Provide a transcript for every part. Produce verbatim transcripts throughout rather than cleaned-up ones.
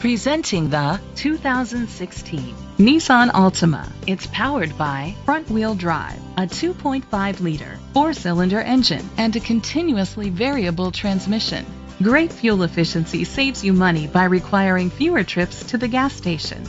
Presenting the two thousand sixteen Nissan Altima. It's powered by front-wheel drive, a two point five liter four-cylinder engine, and a continuously variable transmission. Great fuel efficiency saves you money by requiring fewer trips to the gas station.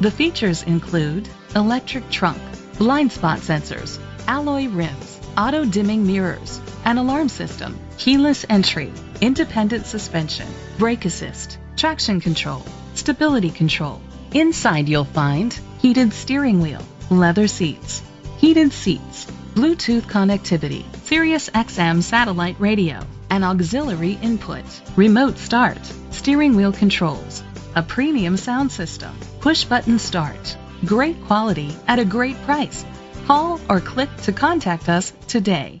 The features include electric trunk, blind spot sensors, alloy rims, auto-dimming mirrors, an alarm system, keyless entry, independent suspension, brake assist, traction control, stability control. Inside you'll find heated steering wheel, leather seats, heated seats, Bluetooth connectivity, Sirius X M satellite radio, an auxiliary input, remote start, steering wheel controls, a premium sound system, push button start. Great quality at a great price. Call or click to contact us today.